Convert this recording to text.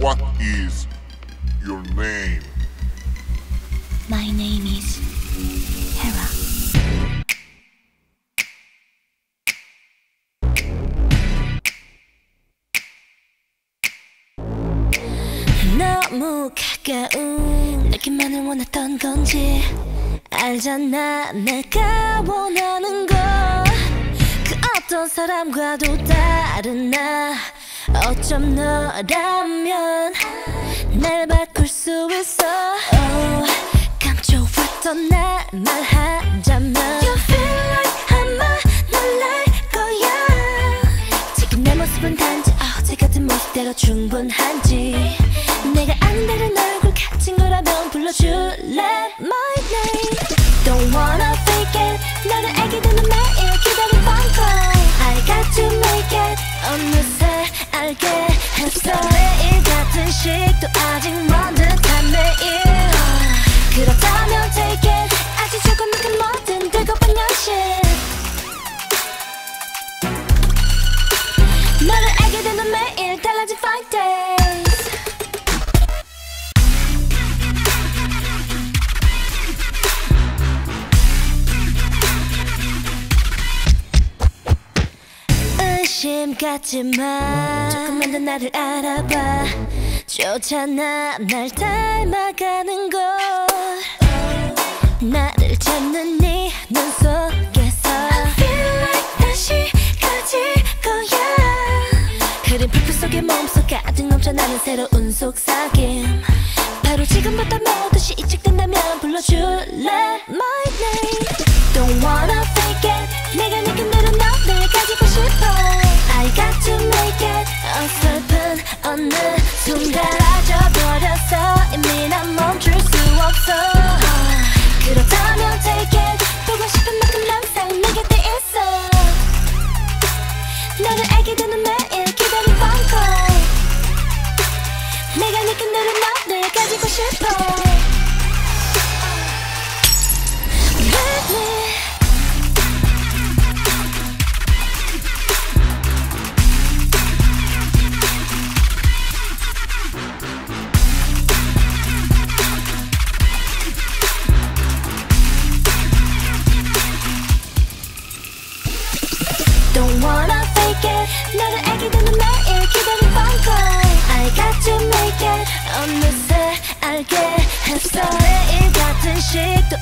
What is your name? My name is Hera. 너무 가까운 내게만을 원했던 건지 알잖아. 내가 원하는 걸 그 어떤 사람과도 다른 나. 어쩜 너라면 날 바꿀 수 있어. Oh, 감춰왔던 날 말하자면 You feel like 아마 널 알 거야. 지금 내 모습은 단지 어제 같은 모습대로 충분한지. 내가 아는 다른 얼굴 같은 거라면 불러줄래 my name. Don't wanna fake it. 너를 알게 되면 매일 기다린 phone call. I got to make it. 어느새 알게 했어. 매일 같은 식도 아직 먼 듯한 매일. 그렇다면 take it. 아직 조금만큼 뭐든 뜨거운 연식. 너를 알게 되면 매일 달라진 fight day. 같지만 조금만 더 나를 알아봐. 좋잖아 날 닮아가는 걸. 나를 찾는 네 눈 속에서 I feel like 다시 가질 거야. 흐린 불빛 속에 몸속 가득 넘쳐나는 새로운 속삭임. 바로 지금부터 모두 시작된다면 불러줄래 my name. Don't wanna fake it. 내가 느낀 대로 너를 가지고 싶어. I got to make it. 어설픈 어느 순간 사라져버렸어. 이미 난 멈출 수 없어. 그렇다면 take it. 보고 싶은 만큼 항상 내 곁에 있어. 너를 알게 되는 매일 기다린 phone call. 내가 느낀 대로 너를 가지고 싶어. With me. Don't wanna fake it. 너를 알게 되는 매일 기다린 phone call. I got to make it. 어느새 알게 했어. 매일 같은 식도